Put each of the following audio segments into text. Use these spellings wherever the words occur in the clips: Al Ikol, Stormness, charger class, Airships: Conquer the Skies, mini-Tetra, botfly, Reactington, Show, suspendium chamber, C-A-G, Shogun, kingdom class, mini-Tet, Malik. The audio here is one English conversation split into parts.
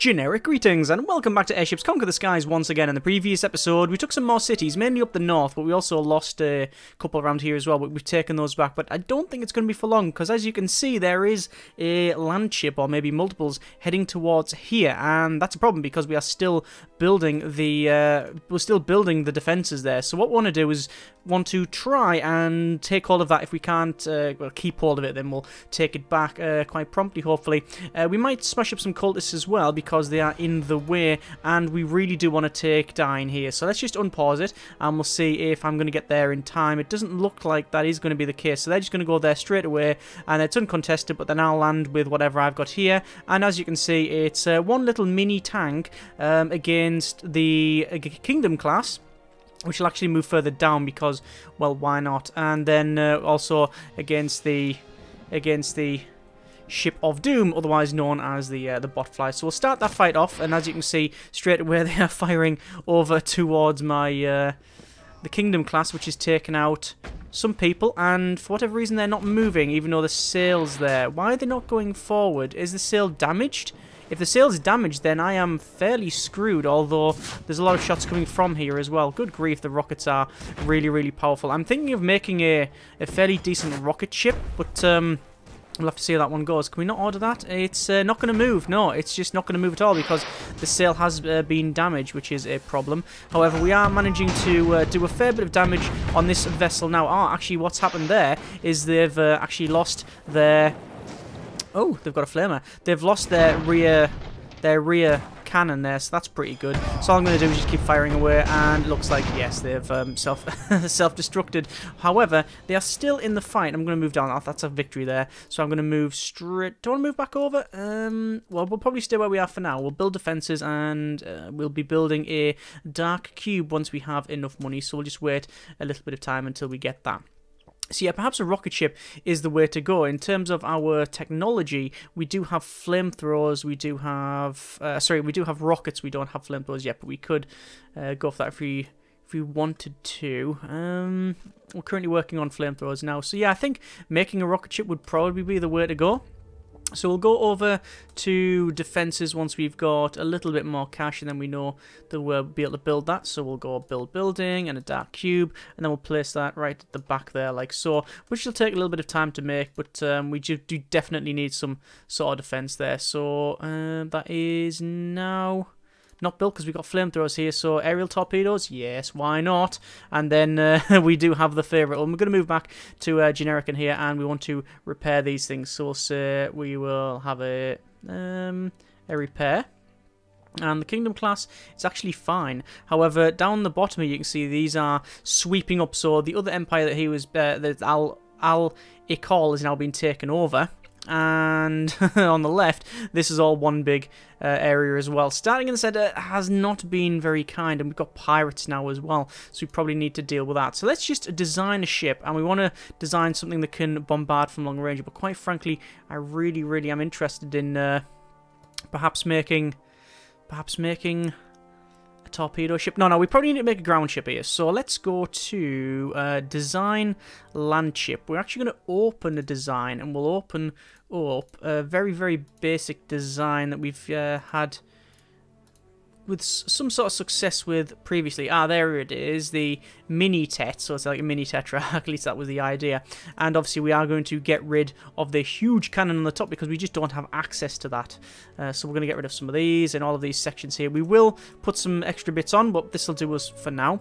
Generic greetings and welcome back to Airships Conquer the Skies once again. In the previous episode we took some more cities, mainly up the north, but we also lost a couple around here as well, but we've taken those back. But I don't think it's going to be for long, because as you can see there is a land ship, or maybe multiples, heading towards here, and that's a problem because we are still building the defenses there. So what we want to do is try and take hold of that. If we can't well, keep hold of it, then we'll take it back quite promptly, hopefully. We might smash up some cultists as well, because they are in the way, and we really do want to take down here. So let's just unpause it and we'll see if I'm going to get there in time. It doesn't look like that is going to be the case, so they're just going to go there straight away, and it's uncontested. But then I'll land with whatever I've got here, and as you can see it's one little mini tank against the Kingdom class, which will actually move further down because, well, why not. And then also against the Ship of Doom, otherwise known as the botfly. So we'll start that fight off, and as you can see straight away they are firing over towards my the Kingdom class, which is taking out some people. And for whatever reason they're not moving, even though the sail's there. Why are they not going forward? Is the sail damaged? If the sail's damaged, then I am fairly screwed, although there's a lot of shots coming from here as well. Good grief, the rockets are really, really powerful. I'm thinking of making a fairly decent rocket ship, but we'll have to see how that one goes. Can we not order that? It's not going to move. No, it's just not going to move at all because the sail has been damaged, which is a problem. However, we are managing to do a fair bit of damage on this vessel now. Oh, actually, what's happened there is they've actually lost their... Oh, they've got a flamer. They've lost their rear cannon there, so that's pretty good. So all I'm going to do is just keep firing away, and it looks like, yes, they've self-destructed. However, they are still in the fight. I'm going to move down. That's a victory there. So I'm going to move straight... Do I want to move back over? Well, we'll probably stay where we are for now. We'll build defences, and we'll be building a dark cube once we have enough money, so we'll just wait a little bit of time until we get that. So yeah, perhaps a rocket ship is the way to go. In terms of our technology, we do have flamethrowers, we do have... sorry, we do have rockets, we don't have flamethrowers yet, but we could go for that if we... If we wanted to. We're currently working on flamethrowers now. So yeah, I think making a rocket ship would probably be the way to go. So we'll go over to defences once we've got a little bit more cash, and then we know that we'll be able to build that. So we'll go build building and a dark cube, and then we'll place that right at the back there like so, which will take a little bit of time to make, but we do definitely need some sort of defence there. So that is now... not built because we've got flamethrowers here. So aerial torpedoes, yes, why not? And then we do have the favourite one. We're going to move back to generic in here, and we want to repair these things. So we'll say we will have a repair. And the Kingdom class is actually fine. However, down the bottom here you can see these are sweeping up. So the other empire that he was, that Al Ikol has now been taken over. And on the left, this is all one big area as well. Starting in the centre has not been very kind, and we've got pirates now as well, so we probably need to deal with that. So let's just design a ship, and we want to design something that can bombard from long range. But quite frankly, I really, really am interested in perhaps making a torpedo ship. No, we probably need to make a ground ship here. So let's go to design land ship. We're actually going to open a design, and we'll open up a very, very basic design that we've had with some sort of success with previously. Ah, there it is, the mini-Tet. So it's like a mini-Tetra, at least that was the idea. And obviously we are going to get rid of the huge cannon on the top because we just don't have access to that. So we're going to get rid of some of these and all of these sections here. We will put some extra bits on, but this will do us for now.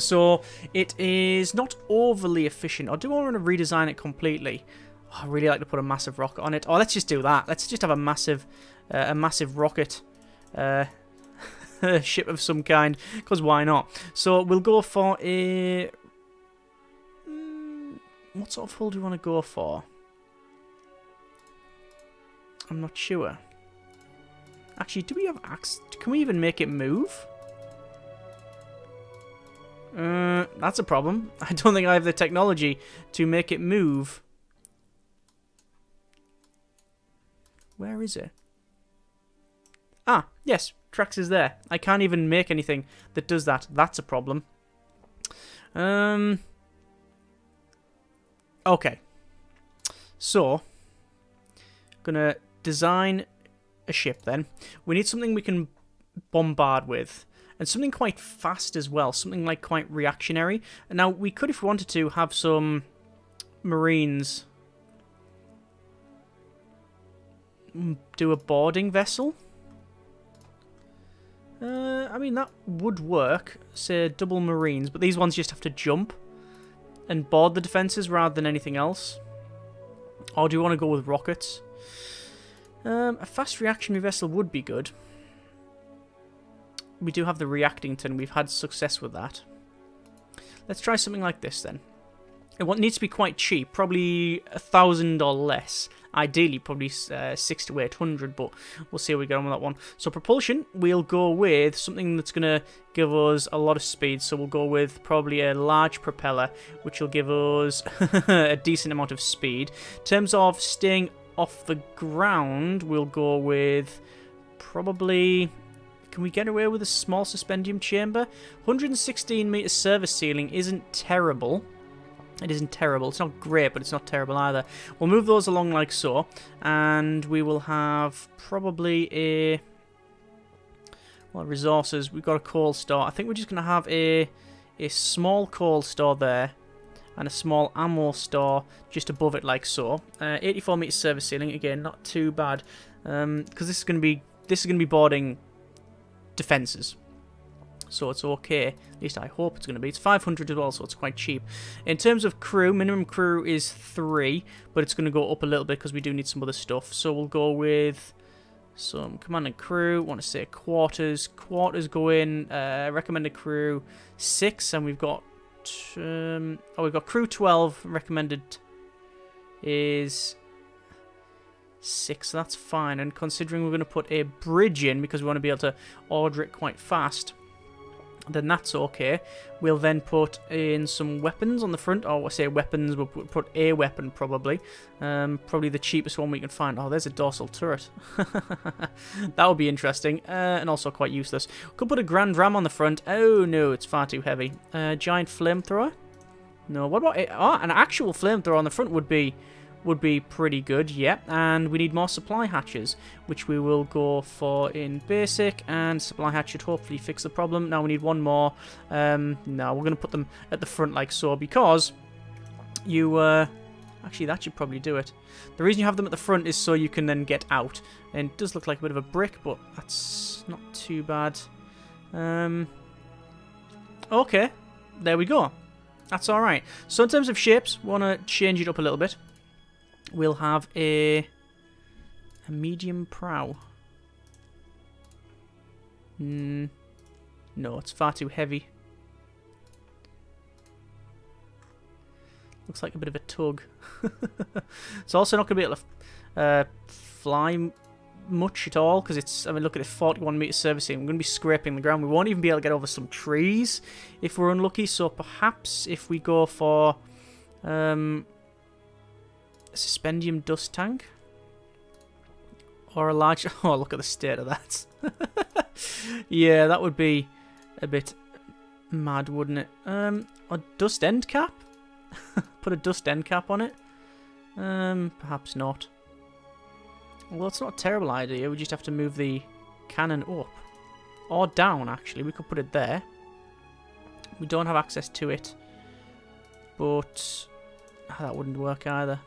So it is not overly efficient. Or do I want to redesign it completely? Oh, I really like to put a massive rocket on it. Oh, let's just do that. Let's just have a massive rocket ship of some kind, because why not? So we'll go for a... what sort of hull do we want to go for? I'm not sure. Actually, do we have axe? Can we even make it move? That's a problem. I don't think I have the technology to make it move. Where is it? Ah, yes. Trax is there. I can't even make anything that does that. That's a problem. Okay. So, I'm going to design a ship then. We need something we can bombard with. And something quite fast as well. Something like quite reactionary. And now we could, if we wanted to, have some Marines do a boarding vessel. I mean, that would work. Say, double Marines. But these ones just have to jump and board the defences rather than anything else. Or do you want to go with rockets? A fast reactionary vessel would be good. We do have the Reactington. We've had success with that. Let's try something like this then. And what needs to be quite cheap, probably 1,000 or less. Ideally, probably 600 to 800, but we'll see how we get on with that one. So propulsion, we'll go with something that's going to give us a lot of speed. So we'll go with probably a large propeller, which will give us a decent amount of speed. In terms of staying off the ground, we'll go with probably... Can we get away with a small suspendium chamber? 116 meter service ceiling isn't terrible. It isn't terrible. It's not great, but it's not terrible either. We'll move those along like so. And we will have probably a... Well, resources. We've got a coal store. I think we're just going to have a small coal store there. And a small ammo store just above it like so. 84 meter service ceiling. Again, not too bad. Because this is going to be boarding defences. So it's okay. At least I hope it's going to be. It's 500 as well, so it's quite cheap. In terms of crew, minimum crew is 3, but it's going to go up a little bit because we do need some other stuff. So we'll go with some command and crew. I want to say quarters. Quarters go in. Recommended crew 6, and we've got we've got crew 12. Recommended is 6, so that's fine. And considering we're going to put a bridge in because we want to be able to order it quite fast, then that's okay. We'll then put in some weapons on the front. Or I say weapons, we'll put a weapon probably. Probably the cheapest one we can find. Oh, there's a dorsal turret. That would be interesting and also quite useless. Could put a grand ram on the front. Oh no, it's far too heavy. Giant flamethrower? No, what about it? Oh, an actual flamethrower on the front would be pretty good, yeah. And we need more supply hatches, which we will go for in basic, and supply hatch should hopefully fix the problem. Now we need one more. No, we're going to put them at the front like so, because you... actually, that should probably do it. The reason you have them at the front is so you can then get out. And it does look like a bit of a brick, but that's not too bad. Okay, there we go. That's alright. So in terms of shapes, we want to change it up a little bit. We'll have a medium prow. No, it's far too heavy. Looks like a bit of a tug. It's also not going to be able to fly much at all, because it's, I mean, look at it, 41 meter servicing. We're going to be scraping the ground. We won't even be able to get over some trees if we're unlucky. So perhaps if we go for... suspendium dust tank or a large... Oh, look at the state of that. Yeah, that would be a bit mad, wouldn't it? A dust end cap. Put a dust end cap on it. Perhaps not. Well, it's not a terrible idea. We just have to move the cannon up or down. Actually, we could put it there. We don't have access to it, but that wouldn't work either.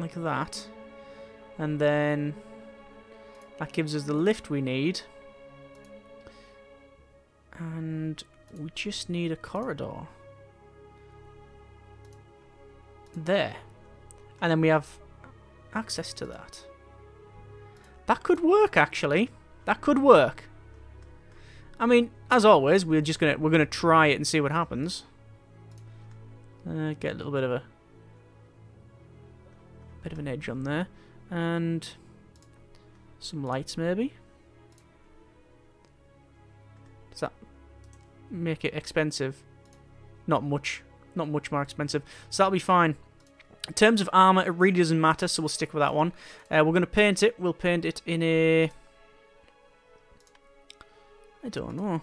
Like that. And then that gives us the lift we need. And we just need a corridor. There. And then we have access to that. That could work, actually. That could work. I mean, as always, we're gonna try it and see what happens. Get a little bit of a... bit of an edge on there, and some lights maybe. Does that make it expensive? Not much more expensive, so that'll be fine. In terms of armor, it really doesn't matter, so we'll stick with that one. We're going to paint it. We'll paint it in a... I don't know,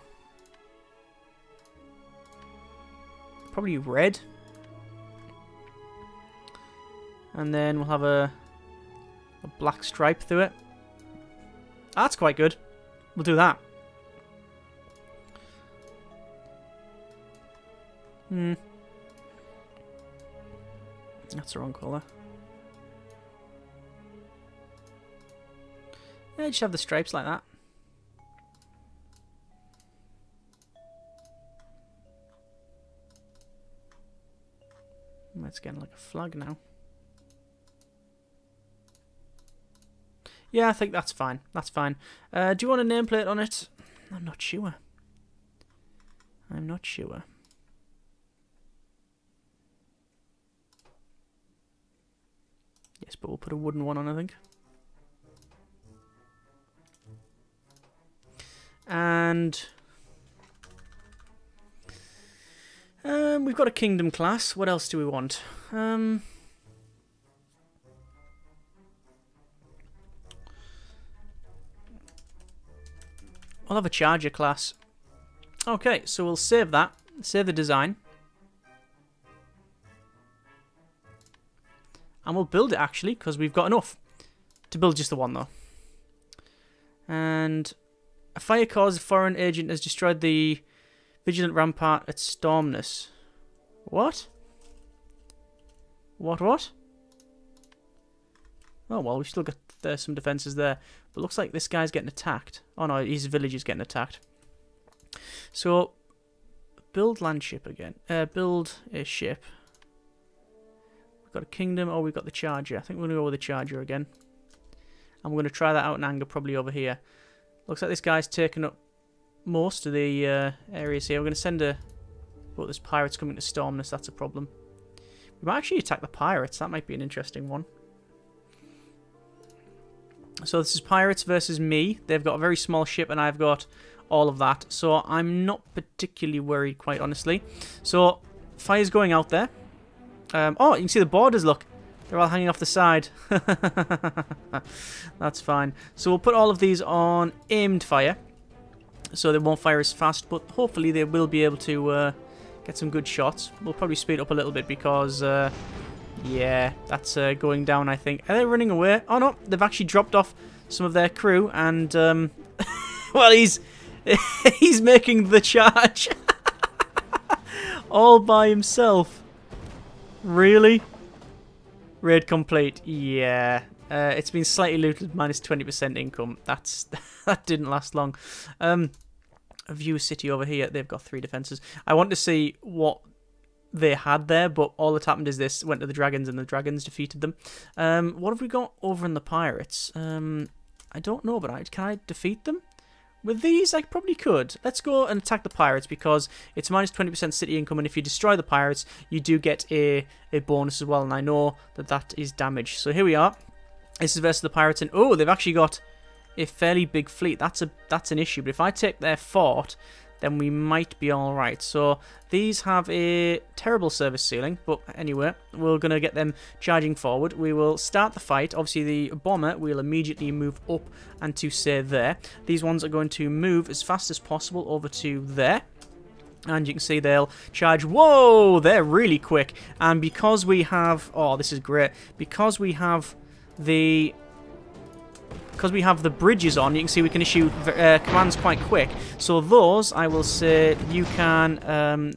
probably red. And then we'll have a black stripe through it. That's quite good. We'll do that. Hmm. That's the wrong colour. Yeah, just have the stripes like that. It's getting like a flag now. Yeah, I think that's fine. That's fine. Do you want a nameplate on it? I'm not sure. I'm not sure. Yes, but we'll put a wooden one on, I think. And we've got a kingdom class. What else do we want? I'll have a charger class. Okay, so we'll save that. Save the design. And we'll build it, actually, because we've got enough to build just the one, though. And a fire caused foreign agent has destroyed the vigilant rampart at Stormness. What? What? Oh, well, we've still got some defences there. But looks like this guy's getting attacked. Oh, no, his village is getting attacked. So, build land ship again. Build a ship. We've got a kingdom, or we've got the charger. I think we're going to go with the charger again. And we're going to try that out in anger, probably over here. Looks like this guy's taken up most of the areas here. We're going to send a... But there's pirates coming to Stormness. That's a problem. We might actually attack the pirates. That might be an interesting one. So this is pirates versus me. They've got a very small ship and I've got all of that. So I'm not particularly worried, quite honestly. So fire's going out there. Oh, you can see the borders, look. They're all hanging off the side. That's fine. So we'll put all of these on aimed fire, so they won't fire as fast, but hopefully they will be able to get some good shots. We'll probably speed up a little bit because, yeah, that's going down, I think. Are they running away? Oh, no, they've actually dropped off some of their crew, and, well, he's making the charge. All by himself. Really? Raid complete. Yeah. It's been slightly looted, minus 20% income. That didn't last long. View City over here. They've got 3 defences. I want to see what they had there, but all that happened is this. Went to the dragons, and the dragons defeated them. What have we got over in the pirates? I don't know, but can I defeat them? With these, I probably could. Let's go and attack the pirates, because it's minus 20% city income, and if you destroy the pirates, you do get a bonus as well, and I know that that is damage. So here we are. This is versus the pirates, and oh, they've actually got a fairly big fleet. That's an issue. But if I take their fort, then we might be all right. So these have a terrible service ceiling, but anyway, we're gonna get them charging forward. We will start the fight. Obviously, the bomber will immediately move up and to say there. These ones are going to move as fast as possible over to there. And you can see they'll charge. Whoa, they're really quick. And because we have, oh, this is great. Because we have the bridges on, you can see we can issue commands quite quick. So those, I will say, you can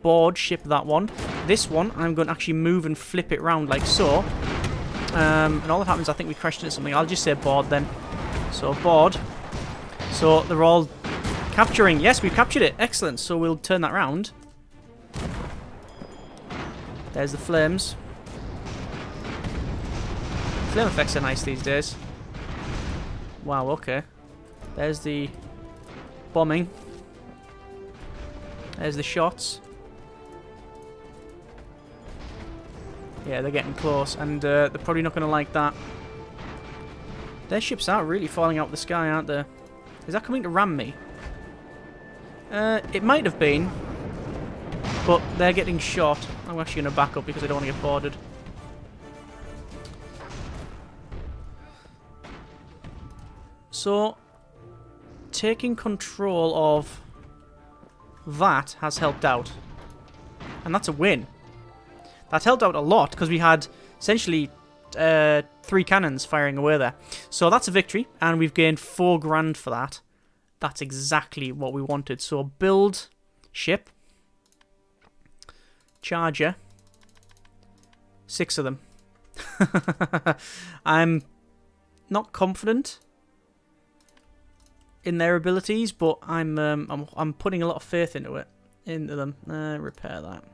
board ship that one. This one, I'm going to actually move and flip it round like so. And all that happens, I think we crashed into something. I'll just say board then. So board. So they're all capturing. Yes, we've captured it. Excellent. So we'll turn that round. There's the flames. Flame effects are nice these days. Wow, okay. There's the bombing. There's the shots. Yeah, they're getting close, and they're probably not going to like that. Their ships are really falling out of the sky, aren't they? Is that coming to ram me? It might have been, but they're getting shot. I'm actually going to back up because I don't want to get boarded. So, taking control of that has helped out. And that's a win. That helped out a lot, because we had essentially 3 cannons firing away there. So that's a victory, and we've gained 4 grand for that. That's exactly what we wanted. So build ship, charger, 6 of them. I'm not confident in their abilities, but I'm putting a lot of faith into them. Repair that.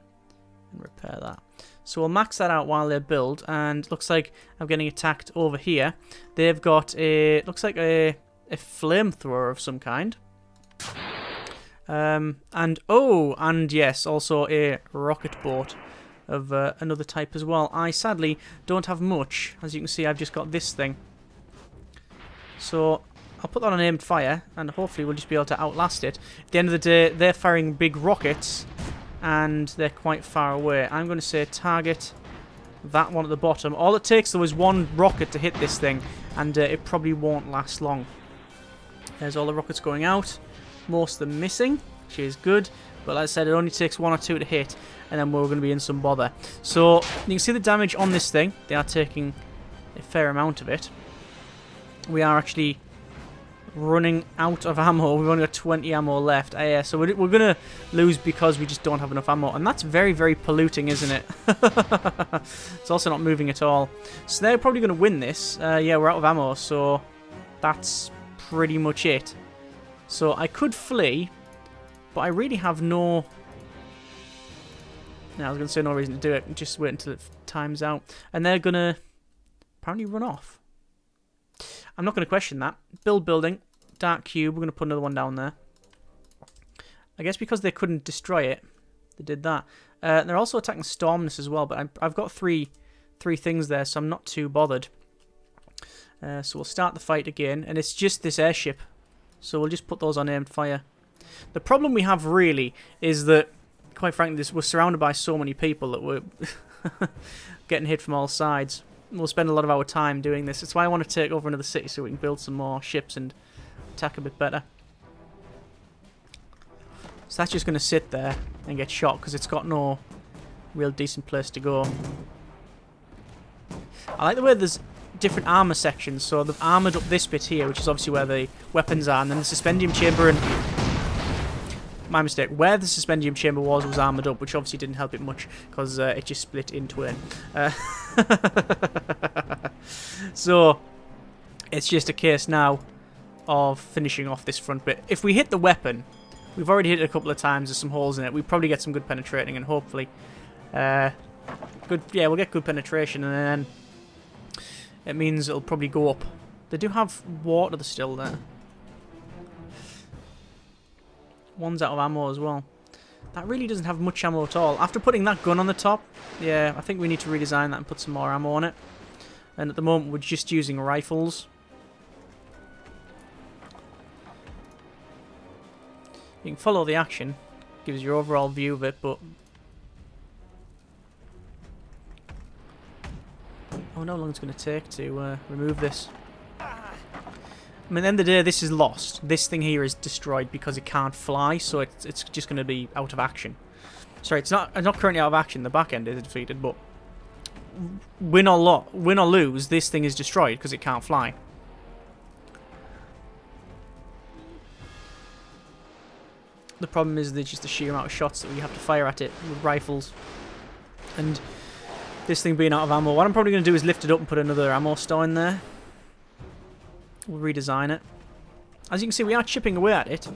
Repair that. So we'll max that out while they build, and looks like I'm getting attacked over here. They've got a, looks like a flamethrower of some kind, and oh, and yes, also a rocket boat of another type as well. I sadly don't have much, as you can see. I've just got this thing, so I'll put that on aimed fire, and hopefully we'll just be able to outlast it. At the end of the day, they're firing big rockets, and they're quite far away. I'm going to say target that one at the bottom. All it takes, though, is one rocket to hit this thing, and it probably won't last long. There's all the rockets going out, most of them missing, which is good. But like I said, it only takes 1 or 2 to hit, and then we're going to be in some bother. So you can see the damage on this thing. They are taking a fair amount of it. We are actually running out of ammo. We've only got 20 ammo left. Yeah, so we're gonna lose because we just don't have enough ammo, and that's very, very polluting, isn't it? It's also not moving at all. So they're probably gonna win this. Yeah, we're out of ammo, so that's pretty much it. So I could flee, but I really have no... No, I was gonna say no reason to do it. Just wait until it times out, and they're gonna apparently run off. I'm not going to question that. Build building. Dark cube. We're going to put another one down there. I guess because they couldn't destroy it, they did that. They're also attacking Stormness as well, but I've got three things there, so I'm not too bothered. So we'll start the fight again, and it's just this airship. So we'll just put those on aimed fire. The problem we have, really, is that, quite frankly, we're surrounded by so many people that we're getting hit from all sides. We'll spend a lot of our time doing this. That's why I want to take over another city, so we can build some more ships and attack a bit better. So that's just going to sit there and get shot, because it's got no real decent place to go. I like the way there's different armour sections. So they've armoured up this bit here, which is obviously where the weapons are, and then the suspendium chamber and... My mistake. Where the suspendium chamber was armoured up, which obviously didn't help it much, because it just split in twain. So it's just a case now of finishing off this front bit. If we hit the weapon, we've already hit it a couple of times. There's some holes in it. We probably get some good penetrating, and hopefully, good. Yeah, we'll get good penetration, and then it means it'll probably go up. They do have water still there. One's out of ammo as well. That really doesn't have much ammo at all. After putting that gun on the top, yeah, I think we need to redesign that and put some more ammo on it. And at the moment, we're just using rifles. You can follow the action. Gives you your overall view of it, but... I wonder how long it's going to take to remove this. I mean, at the end of the day, this is lost. This thing here is destroyed because it can't fly, so it's just going to be out of action. Sorry, it's not currently out of action. The back end is defeated, but win or lose, this thing is destroyed because it can't fly. The problem is there's just the sheer amount of shots that we have to fire at it with rifles, and this thing being out of ammo. What I'm probably going to do is lift it up and put another ammo store in there. We'll redesign it. As you can see, we are chipping away at it.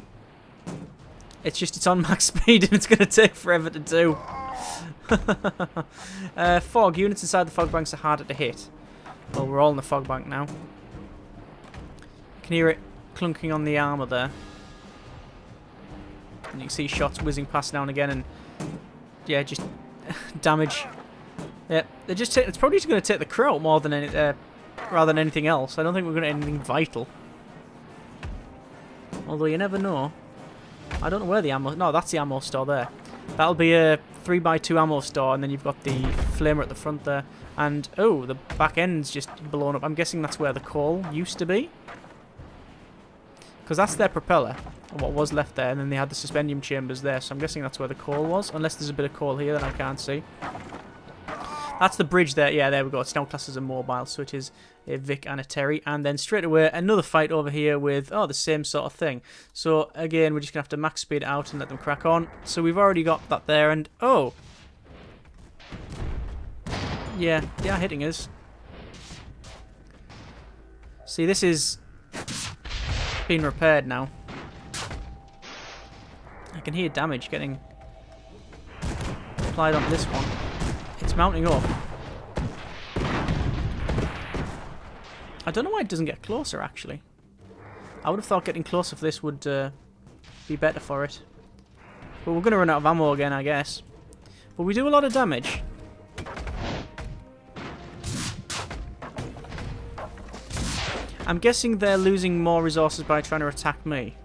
It's just, it's on max speed, and it's going to take forever to do. Fog. Units inside the fog banks are harder to hit. Well, we're all in the fog bank now. You can hear it clunking on the armour there. And you can see shots whizzing past now and again, and yeah, just damage. Yeah, they're just it's probably just going to take the crow more than any... rather than anything else. I don't think we're going to anything vital. Although you never know. I don't know where the ammo... No, that's the ammo store there. That'll be a 3x2 ammo store, and then you've got the flamer at the front there. And, oh, the back end's just blown up. I'm guessing that's where the coal used to be. Because that's their propeller, and what was left there, and then they had the suspendium chambers there, so I'm guessing that's where the coal was. Unless there's a bit of coal here that I can't see. That's the bridge there. Yeah, there we go. Snow classes are mobile, so it is a Vic and a Terry. And then straight away, another fight over here with, oh, the same sort of thing. So, again, we're just going to have to max speed out and let them crack on. So we've already got that there, and, oh. Yeah, they are hitting us. See, this is being repaired now. I can hear damage getting applied on this one. It's mounting up. I don't know why it doesn't get closer, actually. I would have thought getting closer for this would be better for it. But we're going to run out of ammo again, I guess. But we do a lot of damage. I'm guessing they're losing more resources by trying to attack me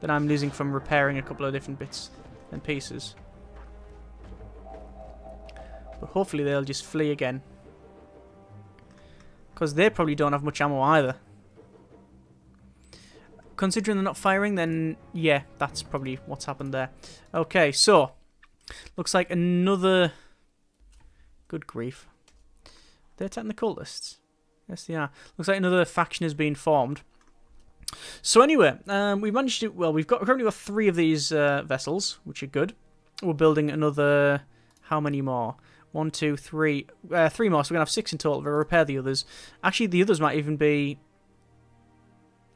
than I'm losing from repairing a couple of different bits and pieces. But hopefully they'll just flee again. Because they probably don't have much ammo either. Considering they're not firing, then yeah, that's probably what's happened there. Okay, so looks like another... Good grief. They're attacking the cultists. Yes, they are. Looks like another faction has been formed. So anyway, we've managed to... Well, we've currently got 3 of these vessels, which are good. We're building another... How many more? 1, 2, 3... 3 more, so we're going to have 6 in total. We'll repair the others. Actually, the others might even be...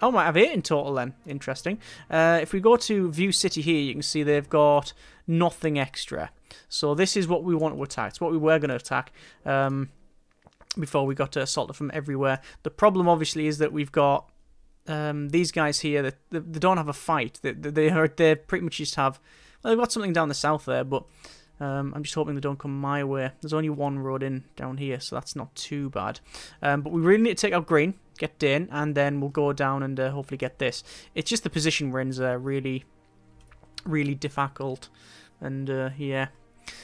Oh, might have 8 in total then. Interesting. If we go to View City here, you can see they've got nothing extra. So this is what we want to attack. It's what we were going to attack before we got assaulted from everywhere. The problem, obviously, is that we've got these guys here. They don't have a fight. They pretty much just have... Well, they've got something down the south there, but... I'm just hoping they don't come my way. There's only one road in down here, so that's not too bad. But we really need to take out green, get Dane, and then we'll go down and hopefully get this. It's just the position we're in is really, really difficult. And, yeah.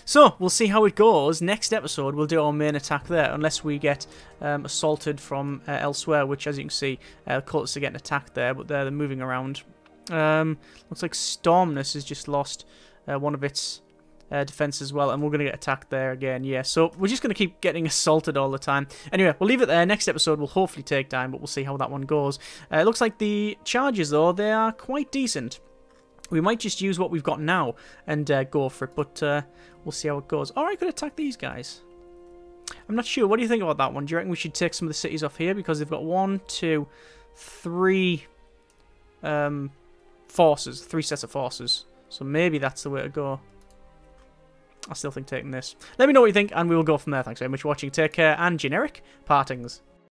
So, we'll see how it goes. Next episode, we'll do our main attack there, unless we get assaulted from elsewhere, which, as you can see, cultists are getting attacked there, but they're moving around. Looks like Stormness has just lost one of its... defense as well, and we're going to get attacked there again. Yeah, so we're just going to keep getting assaulted all the time. Anyway, we'll leave it there. Next episode will hopefully take time, but we'll see how that one goes. It looks like the charges, though, they are quite decent. We might just use what we've got now and go for it, but we'll see how it goes. Or I could attack these guys. I'm not sure. What do you think about that one? Do you reckon we should take some of the cities off here? Because they've got 1, 2, 3 forces, 3 sets of forces. So maybe that's the way to go. I still think taking this. Let me know what you think, and we will go from there. Thanks very much for watching. Take care, and generic partings.